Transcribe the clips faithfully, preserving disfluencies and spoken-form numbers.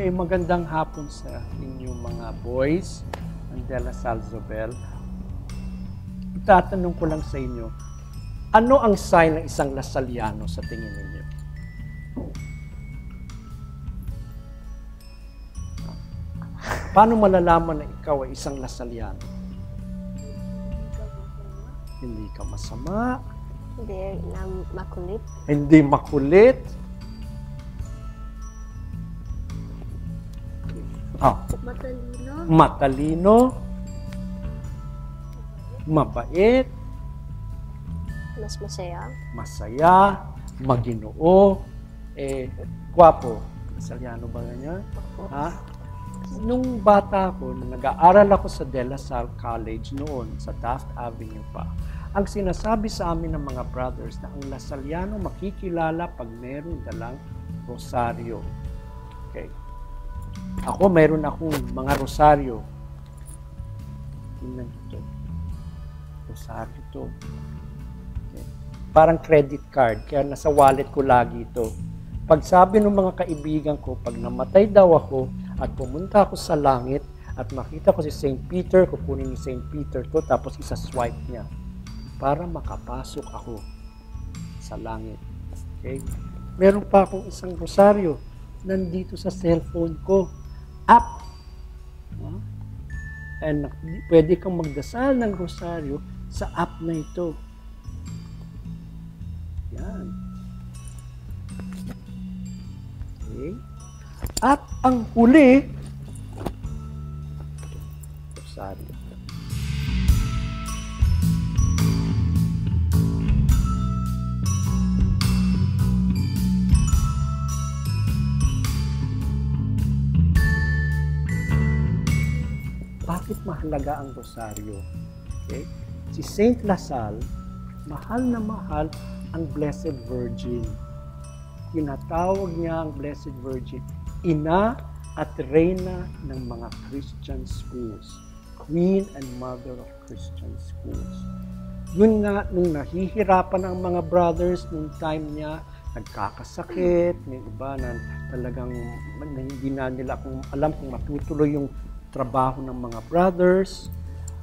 Okay, magandang hapon sa inyong mga boys ng De La Salle Zobel. Itatanong ko lang sa inyo, ano ang sign ng isang Lasalliano sa tingin ninyo? Paano malalaman na ikaw ay isang Lasalliano? Hindi ka masama. Hindi na makulit. Hindi makulit. Oh. Matalino. Matalino. Mabait. Mas masaya. Masaya. Maginoo. Eh, gwapo. Lasalliano ba ganyan? Ha? Nung bata ko, nag-aaral ako sa De La Salle College noon, sa Taft Avenue pa, ang sinasabi sa amin ng mga brothers na ang Lasalliano makikilala pag meron dalang rosaryo. Okay. Ako, meron akong mga rosaryo. Tingnan ito. Rosaryo ito. Okay. Parang credit card, kaya nasa wallet ko lagi ito. Pag sabi ng mga kaibigan ko, pag namatay daw ako, at pumunta ako sa langit at makita ko si Saint Peter, kukunin ni Saint Peter to, tapos isa-swipe niya para makapasok ako sa langit. Okay? Meron pa akong isang rosaryo nandito sa cellphone ko. App! And pwede kang magdasal ng rosaryo sa app na ito. Yan. Okay? At ang huli, sorry. Bakit mahalaga ang rosaryo? Okay? Si Saint La Salle, mahal na mahal ang Blessed Virgin. Tinatawag niya ang Blessed Virgin Ina at Reyna ng mga Christian schools. Queen and Mother of Christian schools. Yun nga, nung nahihirapan ang mga brothers, nung time niya, nagkakasakit, may iba na talagang na hindi na nila kung, alam kung matutuloy yung trabaho ng mga brothers.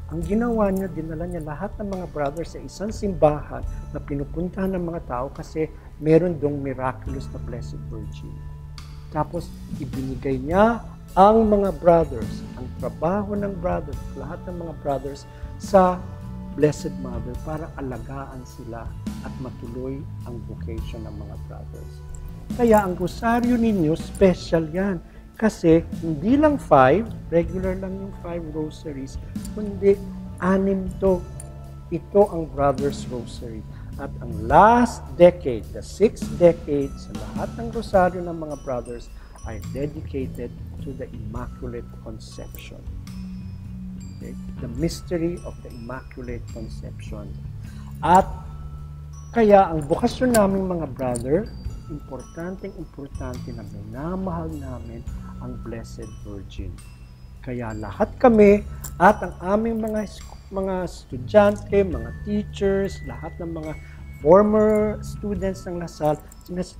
Ang ginawa niya, dinala niya lahat ng mga brothers sa isang simbahan na pinupuntahan ng mga tao kasi meron dong miraculous na Blessed Virgin. Tapos, ibinigay niya ang mga brothers, ang trabaho ng brothers, lahat ng mga brothers sa Blessed Mother para alagaan sila at matuloy ang vocation ng mga brothers. Kaya ang rosaryo ninyo, special yan. Kasi hindi lang five, regular lang yung five rosaries, kundi anim to. Ito ang Brothers Rosary. At ang last decade, the sixth decade, sa lahat ng rosaryo ng mga brothers ay dedicated to the Immaculate Conception. Okay? The mystery of the Immaculate Conception. At kaya ang bukasyon namin mga brother, importanteng importante na minamahal namin ang Blessed Virgin. Kaya lahat kami at ang aming mga school, mga estudyante, mga teachers, lahat ng mga former students ng LaSalle,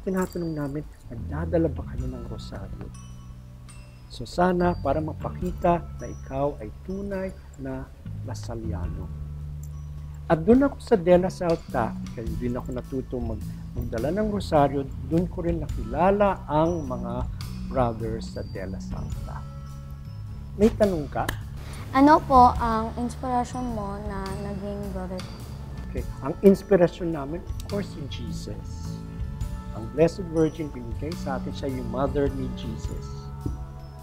tinatanong namin, nagdadala ba kayo ng rosaryo? So sana para mapakita na ikaw ay tunay na Lasalliano. At doon ako sa De La Salle Taft, kaya din ako natutong mag magdala ng rosaryo, doon ko rin nakilala ang mga brothers sa De La Salle Taft. May tanong ka? Ano po ang inspirasyon mo na naging brother? Okay. Ang inspirasyon namin, of course, si Jesus. Ang Blessed Virgin, binigay sa atin siya yung mother ni Jesus.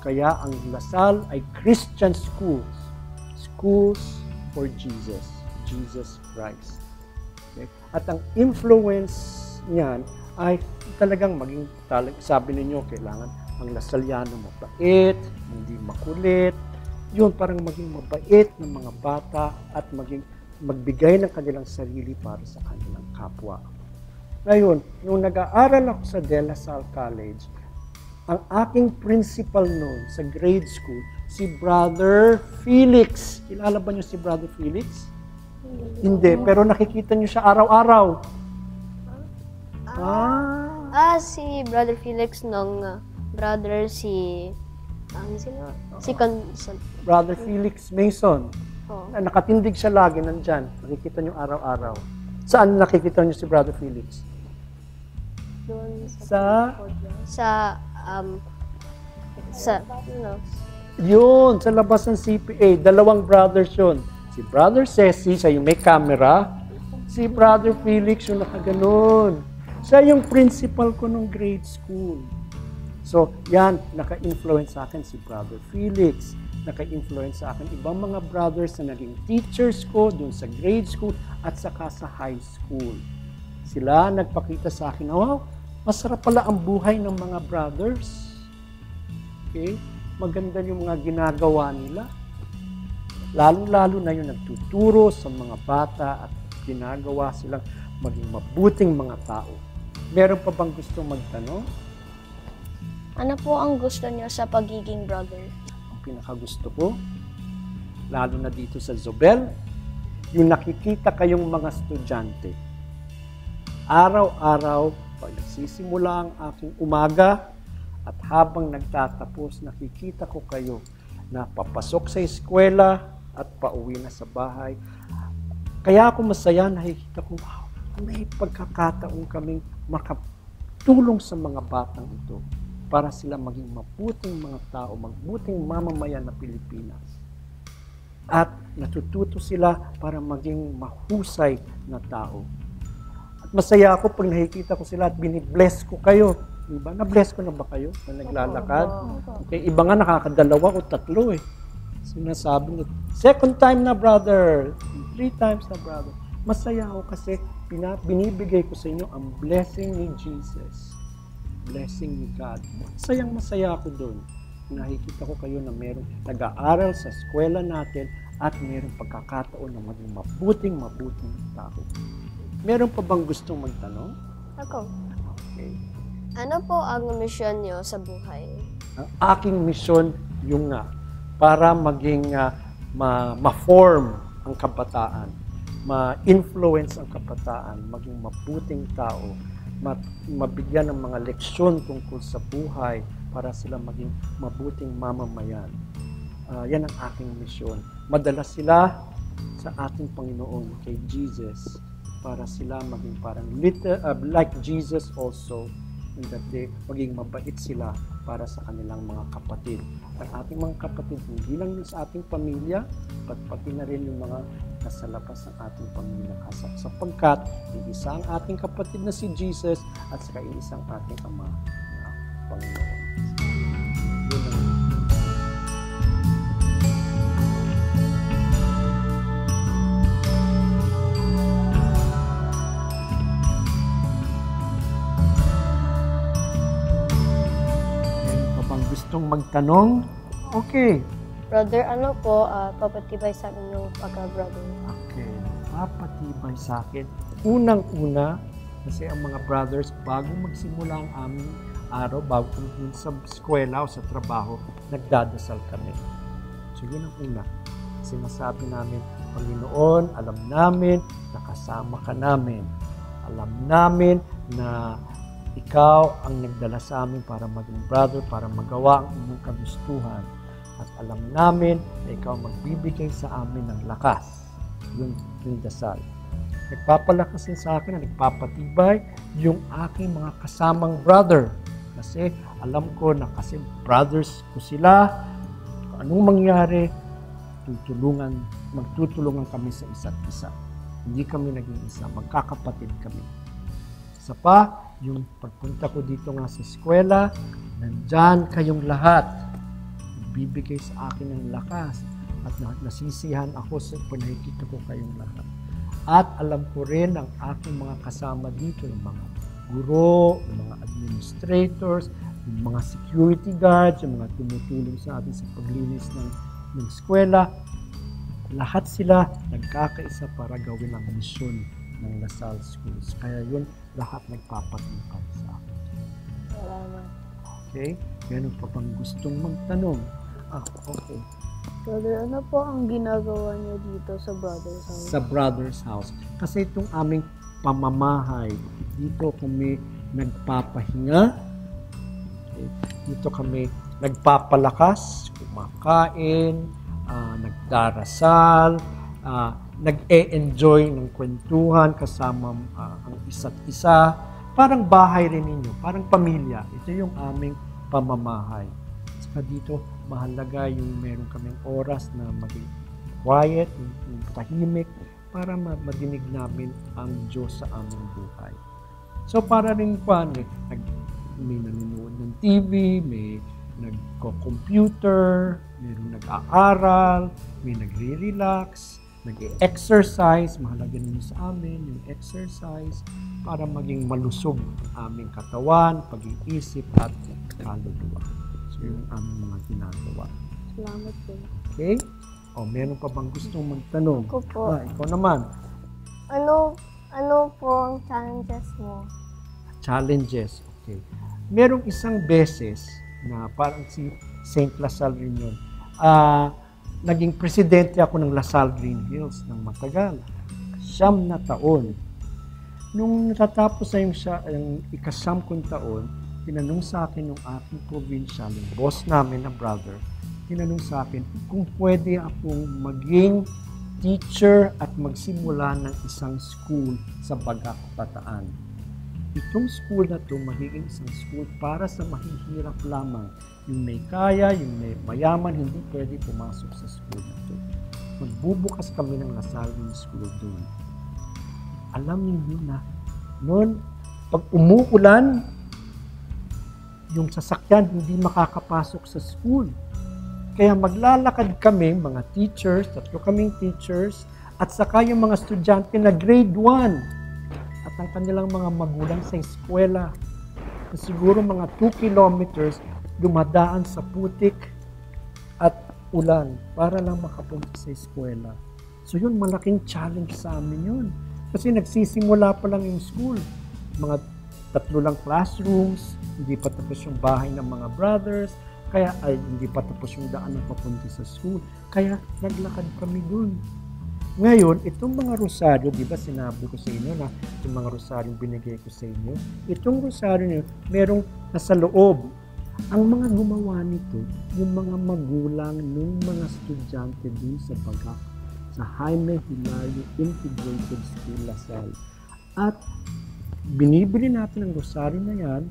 Kaya ang LaSalle ay Christian schools. Schools for Jesus. Jesus Christ. Okay. At ang influence niyan ay talagang maging, talag, sabi ninyo, kailangan ang Lasalliano mabait, hindi makulit, yun, parang maging mabait ng mga bata at maging magbigay ng kanilang sarili para sa kanilang kapwa. Ngayon, nung nag-aaral ako sa De La Salle College, ang aking principal noon sa grade school, si Brother Felix. Kilala ba niyo si Brother Felix? Hindi. Hindi, pero nakikita niyo siya araw-araw. Ah, ah. ah, si Brother Felix nung brother si... Um, sino? Si Con... Brother Felix Mason. Oh. Nakatindig siya lagi, nandyan. Nakikita niyo araw-araw. Saan nakikita niyo si Brother Felix? Doon sa... Sa... Sa... Um, sa... Ano? Yun, sa labas ng C P A. Dalawang brothers yun. Si Brother Jesse, siya yung may camera. Si Brother Felix yung nakaganon. Siya yung principal ko nung grade school. So, yan, naka-influence sa akin si Brother Felix. Naka-influence sa akin ibang mga brothers na naging teachers ko doon sa grade school at saka sa high school. Sila nagpakita sa akin, wow, masarap pala ang buhay ng mga brothers. Okay? Maganda yung mga ginagawa nila. Lalo-lalo na yung nagtuturo sa mga bata at ginagawa silang maging mabuting mga tao. Meron pa bang gustong magtanong? Ano po ang gusto niyo sa pagiging brother? Ang pinakagusto ko, lalo na dito sa Zobel, yung nakikita kayong mga estudyante. Araw-araw, pag nagsisimula ang aking umaga at habang nagtatapos, nakikita ko kayo na papasok sa eskwela at pauwi na sa bahay. Kaya ako masaya, nakikita ko, wow, may pagkakataon kaming makatulong sa mga batang ito, para sila maging mabuting mga tao, mabuting mamamayan na Pilipinas. At natututo sila para maging mahusay na tao. At masaya ako pag nakikita ko sila at binibless ko kayo. Diba? Na-bless ko na ba kayo na naglalakad? Okay, iba nga nakakadalawa o tatlo eh. Sinasabi nyo, second time na brother, three times na brother. Masaya ako kasi binibigay ko sa inyo ang blessing ni Jesus. Blessing ni God. Sayang masaya ako doon. Nakikita ko kayo na meron nag-aaral sa eskwela natin at meron pagkakataon na maging mabuting, mabuting tao. Meron pa bang gustong magtanong? Ako. Okay. Ano po ang misyon niyo sa buhay? Ang aking misyon, yung nga, para maging uh, ma-form ang kabataan, ma-influence ang kabataan, maging mabuting tao, mabigyan ng mga leksyon tungkol sa buhay para sila maging mabuting mamamayan. Uh, yan ang aking misyon. Madala sila sa ating Panginoon, kay Jesus, para sila maging parang little, uh, like Jesus also, in that day, maging mabait sila para sa kanilang mga kapatid. At ating mga kapatid, hindi lang sa ating pamilya, but pati na rin yung mga nasa labas ng ating pamilya. Sapagkat, iisa ang ating kapatid na si Jesus at saka iisa ang ating Ama na Panginoon. Gustong magtanong? Okay. Brother, ano po, uh, papatibay sa akin yung pagka-brother? Okay. Papatibay sa akin. Unang-una, kasi ang mga brothers, bago magsimula ang aming araw, bago pumunta sa eskwela o sa trabaho, nagdadasal kami. So, yun ang una. Sinasabi namin, Panginoon, alam namin, nakasama ka namin. Alam namin na Ikaw ang nagdala sa amin para maging brother, para magawa ang inyong kagustuhan. At alam namin na Ikaw magbibigay sa amin ng lakas. Yung, yung dasal. Nagpapalakasin sa akin, nagpapatibay yung aking mga kasamang brother. Kasi alam ko na kasi brothers ko sila, kung anong mangyari, tutulungan, magtutulungan kami sa isa't isa. Hindi kami naging isa, magkakapatid kami. Isa pa, yung pagpunta ko dito nga sa eskwela, nandyan kayong lahat. Bibigay sa akin ng lakas at nasisihan ako sa panahikita ko kayong lahat. At alam ko rin ang aking mga kasama dito, yung mga guro, yung mga administrators, yung mga security guards, yung mga tumutulong sa atin sa paglinis ng, ng eskwela. Lahat sila nagkakaisa para gawin ang misyon ng LaSalle Schools. Kaya yun, lahat nagpapatibay sa akin. Salamat. Okay? Ganun pa bang gustong magtanong? Ah, okay. Brother, ano po ang ginagawa niyo dito sa Brother's House? Sa Brother's House. Kasi itong aming pamamahay, dito kami nagpapahinga. Okay. Dito kami nagpapalakas, kumakain, uh, nagdarasal, uh, nag-e-enjoy ng kwentuhan kasama uh, ang isa't isa. Parang bahay rin ninyo, parang pamilya. Ito yung aming pamamahay. Saka dito, mahalaga yung meron kaming oras na maging quiet, tahimik, para madinig namin ang Diyos sa aming buhay. So para rin pa, may, may nanonood ng T V, may nagko-computer, mayroong nag-aaral, may nagre-relax, nag-exercise, mahalaga nyo sa amin yung exercise para maging malusog ang aming katawan, pag-iisip at kaluluwa. So yung aming mga ginagawa. Salamat po. Okay? O meron pa bang gustong magtanong? Ako po. Ah, ikaw naman. Ano Ano po ang challenges mo? Challenges, okay. Merong isang beses na parang si Saint La Salle rin yun. Uh, naging presidente ako ng LaSalle Green Hills ng matagal. Siyam na taon. Nung natatapos na yung, yung ikasyam kong taon, tinanong sa akin yung aking provincial, yung boss namin na brother, tinanong sa akin kung pwede akong maging teacher at magsimula ng isang school sa Bagac, Bataan. Itong school na ito magiging isang school para sa mahihirap lamang. Yung may kaya, yung may mayaman, hindi pwede pumasok sa school na ito. Magbubukas kami ng LaSalle School doon. Alam niyo na, noon, pag umuulan, yung sasakyan hindi makakapasok sa school. Kaya maglalakad kami, mga teachers, tatlo kaming teachers, at saka yung mga estudyante na grade one at ang kanilang mga magulang sa eskwela. Siguro mga two kilometers dumadaan sa putik at ulan para lang makapunta sa eskwela. So yun, malaking challenge sa amin yun. Kasi nagsisimula pa lang yung school. Mga tatlo lang classrooms, hindi pa tapos yung bahay ng mga brothers, kaya ay hindi pa tapos yung daan na papunta sa school. Kaya naglakad kami dun. Ngayon, itong mga rosaryo, di ba sinabi ko sa inyo na itong mga rosaryo binigay ko sa inyo, itong rosaryo nyo, merong nasa loob. Ang mga gumawa nito, yung mga magulang ng mga estudyante dun sa Bagac, sa Jaime Himayo Integrated School of Lasalle. At binibili natin ang rosaryo na yan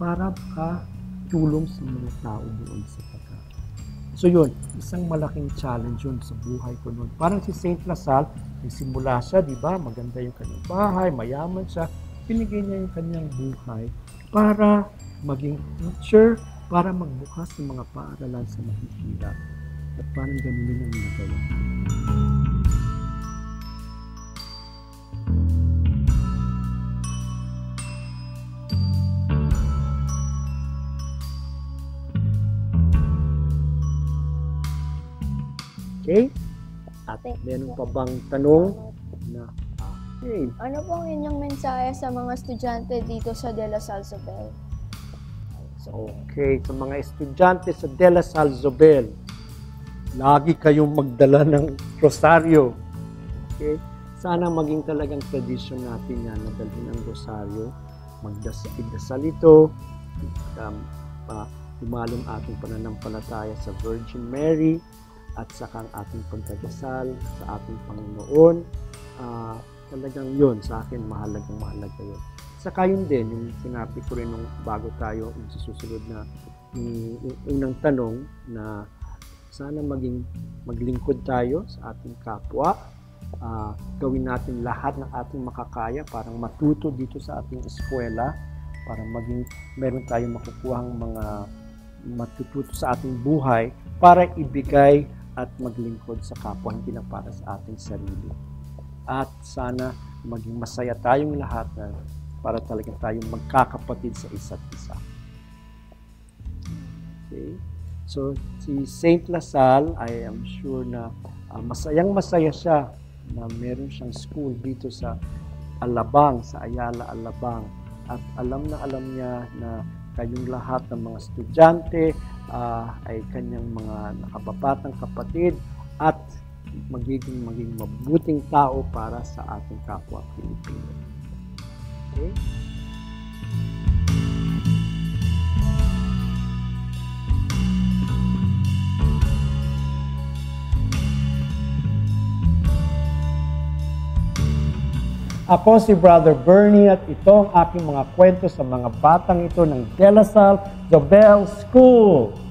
para pa tulong sa mga tao doon sa Bagac. So yun, isang malaking challenge yun sa buhay ko noon. Parang si Saint La Salle, nagsimula siya, di ba? Maganda yung kanyang bahay, mayaman siya. Pinigay niya yung kanyang buhay para maging teacher, para magbukas ng mga paaralan sa mahihirap. At parang ganun yun ang nagawa. Okay? At meron pa bang tanong? Na, okay. Ano pong inyong mensahe sa mga estudyante dito sa De La Salle Zobel? So, okay, sa mga estudyante sa De La Salle Zobel, lagi kayong magdala ng rosaryo. Okay? Sana maging talagang tradisyon natin yan, nadalhin ang rosaryo, magdasal ito, tumalong ating pananampalataya sa Virgin Mary, at saka ang ating pagdadasal sa ating Panginoon. Uh, talagang yun, sa akin, mahalagang mahalaga yun. Saka yun din, yung sinabi ko rin nung bago tayo, yung susunod na yung, yung unang tanong na sana maging maglingkod tayo sa ating kapwa. Uh, gawin natin lahat ng ating makakaya, parang matuto dito sa ating eskwela, para maging meron tayong makukuhang mga matututo sa ating buhay para ibigay at maglingkod sa kapwa, hindi lang para sa ating sarili. At sana maging masaya tayong lahat na para talaga tayong magkakapatid sa isa't isa. Okay. So, si Saint La Salle, I am sure na uh, masayang-masaya siya na meron siyang school dito sa Alabang, sa Ayala Alabang. At alam na alam niya na kayong lahat ng mga estudyante uh, ay kanyang mga nakababatang kapatid at magiging maging mabuting tao para sa ating kapwa Pilipino. Okay? Ako si Brother Bernie at ito ang aking mga kwento sa mga batang ito ng De La Salle Zobel School.